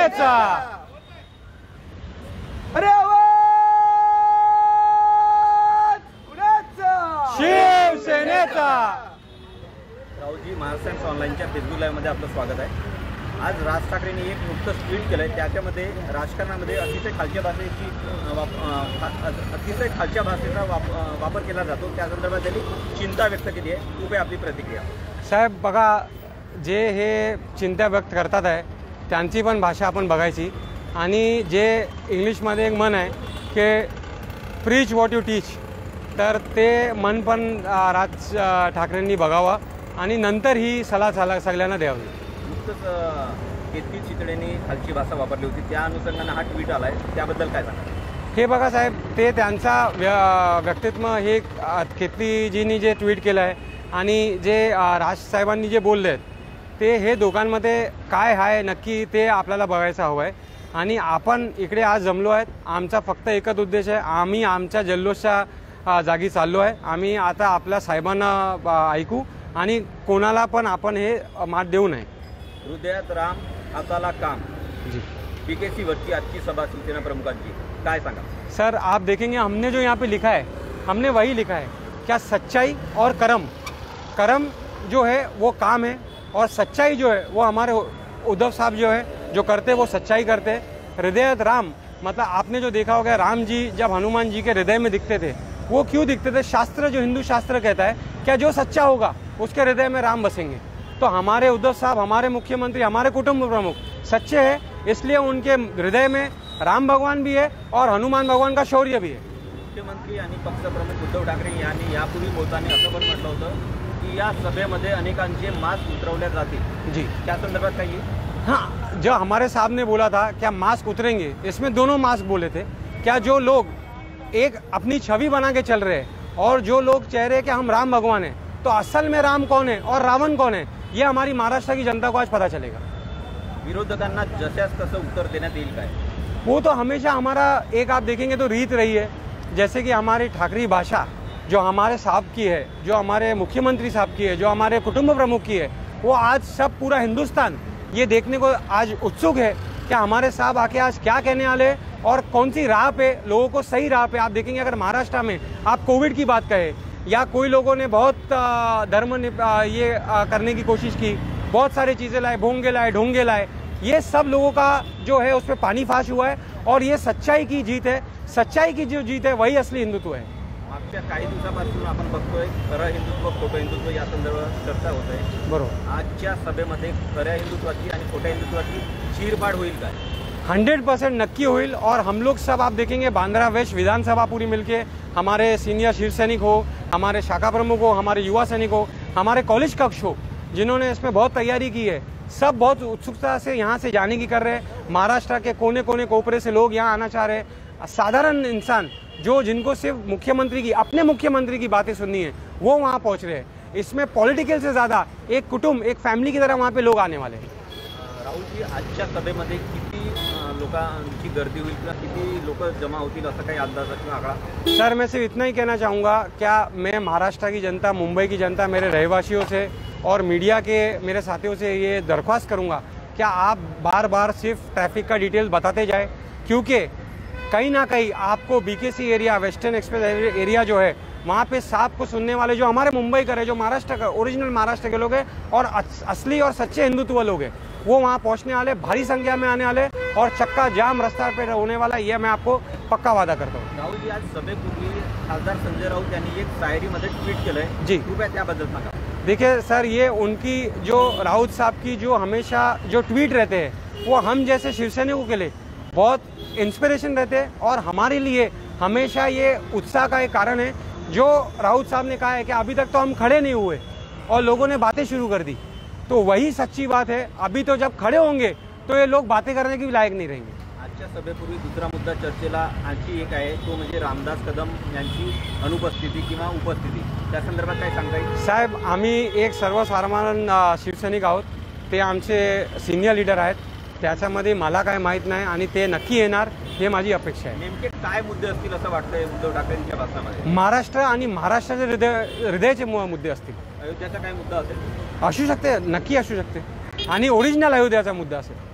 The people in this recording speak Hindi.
नेता। अरे शिव सेनेचा। राउत जी, महाराष्ट्र टाइम्स ऑनलाइनच्या फेसबुक लाईव्ह मध्ये आपलं स्वागत आहे। आज राज ठाकरेंनी एक नुकतंच ट्विट केलंय, त्याच्यामध्ये राजकारणामध्ये अतिशय खालच्या भाषेचा वापर केला जातो, त्या संदर्भात त्यांनी चिंता व्यक्त केली आहे। उभे आपली प्रतिक्रिया। साहेब बघा, जे हे चिंता व्यक्त करतात आहे त्यांची पण भाषा आपण बघायची, आणि जे इंग्लिशमध्ये एक मन आहे की प्रीच व्हॉट यू टीच, तर ते मन पण राज ठाकरेंनी बघावा आणि नंतर ही सलाह सगळ्यांना द्यावी। कीर्ती चितळेंनी खालची भाषा वापरली होती, त्या अनुषंगाने हा ट्विट आलाय, त्याबद्दल काय सांगा? हे बघा साहेब, ते त्यांचा व्यक्तित्व हे कीर्तीजींनी जे ट्विट केलं आहे आणि जे राज साहेबांनी जे बोलले आहेत ते हे दोघांमध्ये काय आहे नक्की ते आपल्याला बघायचं हवं आहे। आणि आपण इकडे आज जमलो आहेत, आमचा फक्त एकच उद्देश आहे, आम्ही आमच्या जल्लोषच्या जागी चाललो आहे। आम्ही आता आपल्या साहेबांना ऐकू आणि कोणाला पण आपण हे मात देऊ नये। हृदयात राम, हाताला काम जी। बीकेसी वरची आज की सभा शिवसेना प्रमुखांची काय सांगा? सर आप देखेंगे, हमने जो यहाँ पे लिखा है हमने वही लिखा है, क्या सच्चाई और कर्म जो है वो काम है, और सच्चाई जो है वो हमारे उद्धव साहब जो है जो करते वो सच्चाई करते। हृदयात राम मतलब आपने जो देखा होगा, राम जी जब हनुमान जी के हृदय में दिखते थे वो क्यों दिखते थे? शास्त्र जो हिंदू शास्त्र कहता है क्या जो सच्चा होगा उसके हृदय में राम बसेंगे। तो हमारे उद्धव साहब, हमारे मुख्यमंत्री, हमारे कुटुंब प्रमुख सच्चे हैं, इसलिए उनके हृदय में राम भगवान भी है और हनुमान भगवान का शौर्य भी है। मुख्यमंत्री आणि पक्षप्रमुख उद्धव ठाकरे यांनी यापूर्वी बोलताना असं पण म्हटलं होतं की या सभेमध्ये अनेकांचे मास्क उतरवले जातील जी, क्या संदर्भात काही? हाँ, जो हमारे साहब ने बोला था क्या मास्क उतरेंगे, इसमें दोनों मास्क बोले थे। क्या जो लोग एक अपनी छवि बना के चल रहे हैं और जो लोग चेहरे के हम राम भगवान हैं, तो असल में राम कौन है और रावण कौन है ये हमारी महाराष्ट्र की जनता को आज पता चलेगा। विरोधकांना जशास तसं उत्तर देण्यात येईल काय? वो तो हमेशा हमारा एक आप देखेंगे तो रीत रही है, जैसे कि हमारी ठाकरे भाषा जो हमारे साहब की है, जो हमारे मुख्यमंत्री साहब की है, जो हमारे कुटुंब प्रमुख की है, वो आज सब पूरा हिंदुस्तान ये देखने को आज उत्सुक है कि हमारे साहब आके आज क्या कहने वाले और कौन सी राह पे लोगों को सही राह पे। आप देखेंगे अगर महाराष्ट्र में आप कोविड की बात कहे या कोई लोगों ने बहुत धर्म ये करने की कोशिश की, बहुत सारी चीज़ें लाए, भोंगे लाए, ढोंगे लाए, ये सब लोगों का जो है उस पर पानी फाश हुआ है। और ये सच्चाई की जीत है, सच्चाई की जो जीत है वही असली हिंदुत्व है। मागच्या काही दिवसापासून आपण बघतोय खरं हिंदुत्व खोटं हिंदुत्व या संदर्भात चर्चा होत आहे, बरोबर? आजच्या सभेमध्ये खऱ्या हिंदुत्वाची आणि खोट्या हिंदुत्वाची चीरपाड होईल काय? 100% नक्की होईल। और हम लोग सब आप देखेंगे बांद्रा वेस्ट विधानसभा पूरी मिलके, हमारे सीनियर शीर्ष सैनिक हो, हमारे शाखा प्रमुख हो, हमारे युवा सैनिक हो, हमारे कॉलेज कक्ष हो, जिन्होंने इसमें बहुत तैयारी की है, सब बहुत उत्सुकता से यहाँ से जाने की कर रहे हैं। महाराष्ट्र के कोने कोने कोपरे से लोग यहाँ आना चाह रहे हैं। साधारण इंसान जो जिनको सिर्फ मुख्यमंत्री की अपने मुख्यमंत्री की बातें सुननी है वो वहाँ पहुँच रहे हैं। इसमें पॉलिटिकल से ज़्यादा एक कुटुंब, एक फैमिली की तरह वहाँ पर लोग आने वाले हैं। राहुल जी, आजच्या सभेमध्ये किती लोकांची गर्दी हुई, किती लोग जमा होतील असं काही अंदाजा किंवा आंकड़ा? सर मैं सिर्फ इतना ही कहना चाहूँगा, क्या मैं महाराष्ट्र की जनता, मुंबई की जनता, मेरे रहवासियों से और मीडिया के मेरे साथियों से ये दरख्वास्त करूँगा क्या आप बार बार सिर्फ ट्रैफिक का डिटेल बताते जाए, क्योंकि कहीं ना कहीं आपको BKC area, western express area जो है वहाँ पे साहब को सुनने वाले जो हमारे मुंबई के, जो महाराष्ट्र का ओरिजिनल महाराष्ट्र के लोग हैं और असली और सच्चे हिंदुत्व लोग हैं, वो वहाँ पहुँचने वाले, भारी संख्या में आने वाले और चक्का जाम रास्ता पे होने वाला, यह मैं आपको पक्का वादा करता हूँ। राहुल जी, आज सभेपूर्वी खासदार संजय राउत यांनी एक शायरीमध्ये ट्वीट केलं आहे जी, कृपया त्याबद्दल सांगा। देखिए सर, ये उनकी जो राउत साहब की जो हमेशा जो ट्वीट रहते हैं वो हम जैसे शिवसैनिकों के लिए बहुत इंस्पिरेशन रहते हैं और हमारे लिए हमेशा ये उत्साह का एक कारण है। जो राउत साहब ने कहा है कि अभी तक तो हम खड़े नहीं हुए और लोगों ने बातें शुरू कर दी, तो वही सच्ची बात है। अभी तो जब खड़े होंगे तो ये लोग बातें करने की लायक नहीं रहेंगे। आजच्या सभेपूर्वी दूसरा मुद्दा चर्चेला आणखी एक आहे, तो म्हणजे रामदास कदम यांची अनुपस्थिती किंवा उपस्थिती, त्या संदर्भात काय सांगता येईल? साहेब, आम्ही एक सर्वसाधारण शिवसैनिक आहोत, ते आमचे सिनियर लीडर आहेत, त्याच्यामध्ये मला काय माहीत नाही आणि ते नक्की येणार हे माझी अपेक्षा आहे। नेमके काय मुद्दे असतील असं वाटतंय उद्धव ठाकरेंच्या भाषणामध्ये? महाराष्ट्र आणि महाराष्ट्राचे हृदयाचे मुद्दे असतील। अयोध्याचा काय मुद्दा असेल? असू शकते, नक्की असू शकते, आणि ओरिजिनल अयोध्याचा मुद्दा असेल।